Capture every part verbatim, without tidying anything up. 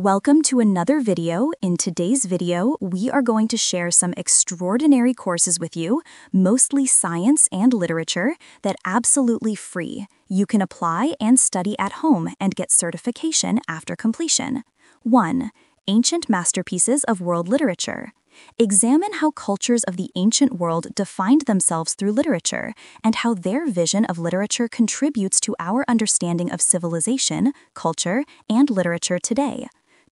Welcome to another video. In today's video, we are going to share some extraordinary courses with you, mostly science and literature, that are absolutely free. You can apply and study at home and get certification after completion. one. Ancient Masterpieces of World Literature. Examine how cultures of the ancient world defined themselves through literature, and how their vision of literature contributes to our understanding of civilization, culture, and literature today.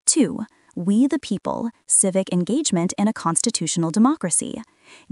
two. We the People, Civic Engagement in a Constitutional Democracy.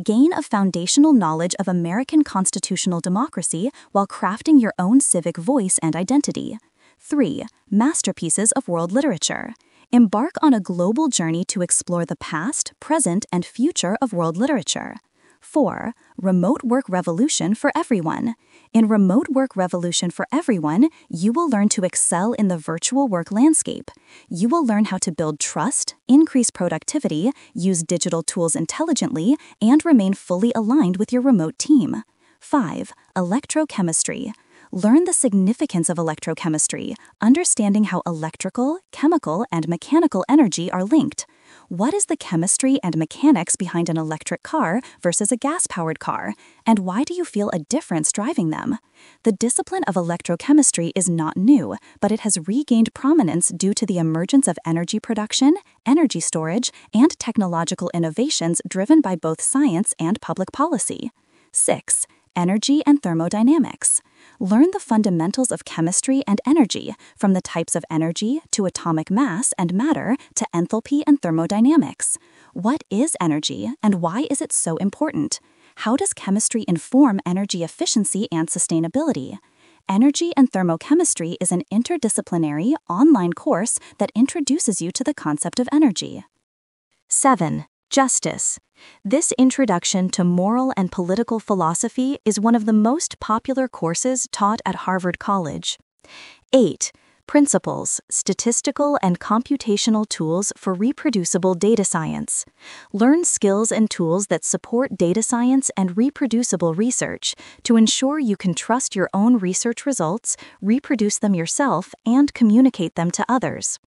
Gain a foundational knowledge of American constitutional democracy while crafting your own civic voice and identity. three. Masterpieces of World Literature. Embark on a global journey to explore the past, present, and future of world literature. four. Remote Work Revolution for Everyone. In Remote Work Revolution for Everyone, you will learn to excel in the virtual work landscape. You will learn how to build trust, increase productivity, use digital tools intelligently, and remain fully aligned with your remote team. five. Electrochemistry. Learn the significance of electrochemistry, understanding how electrical, chemical, and mechanical energy are linked. What is the chemistry and mechanics behind an electric car versus a gas-powered car, and why do you feel a difference driving them? The discipline of electrochemistry is not new, but it has regained prominence due to the emergence of energy production, energy storage, and technological innovations driven by both science and public policy. six. Energy and Thermodynamics. Learn the fundamentals of chemistry and energy, from the types of energy to atomic mass and matter to enthalpy and thermodynamics. What is energy and why is it so important? How does chemistry inform energy efficiency and sustainability? Energy and Thermochemistry is an interdisciplinary online course that introduces you to the concept of energy. seven. Justice. This introduction to moral and political philosophy is one of the most popular courses taught at Harvard College. eight. Principles, Statistical and Computational Tools for Reproducible Data Science. Learn skills and tools that support data science and reproducible research to ensure you can trust your own research results, reproduce them yourself, and communicate them to others.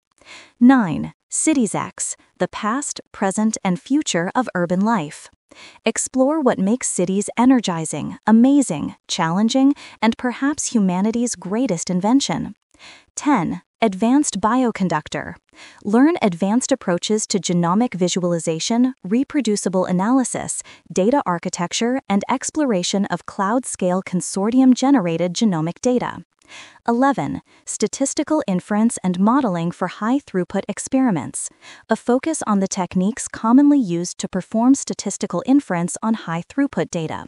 nine. CitiesX, the past, present, and future of urban life. Explore what makes cities energizing, amazing, challenging, and perhaps humanity's greatest invention. ten. Advanced Bioconductor. Learn advanced approaches to genomic visualization, reproducible analysis, data architecture, and exploration of cloud-scale consortium-generated genomic data. eleven. Statistical Inference and Modeling for High-Throughput Experiments. A focus on the techniques commonly used to perform statistical inference on high-throughput data.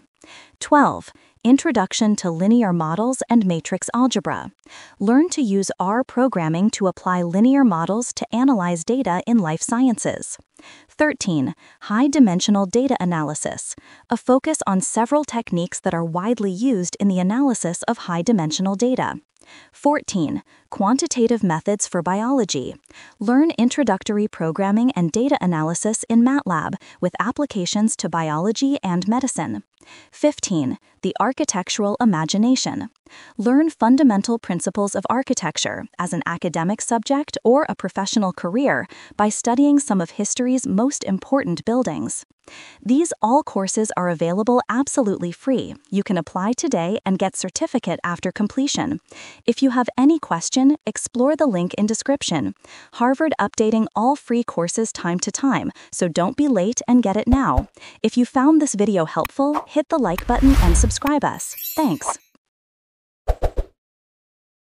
twelve. Introduction to Linear Models and Matrix Algebra. Learn to use R programming to apply linear models to analyze data in life sciences. thirteen. High-dimensional data analysis. A focus on several techniques that are widely used in the analysis of high-dimensional data. fourteen. Quantitative Methods for Biology. Learn introductory programming and data analysis in MATLAB with applications to biology and medicine. fifteen. The Architectural Imagination. Learn fundamental principles of architecture as an academic subject or a professional career by studying some of history's most important buildings. These all courses are available absolutely free. You can apply today and get certificate after completion. If you have any question, explore the link in description. Harvard updating all free courses time to time, so don't be late and get it now. If you found this video helpful, hit the like button and subscribe us. Thanks.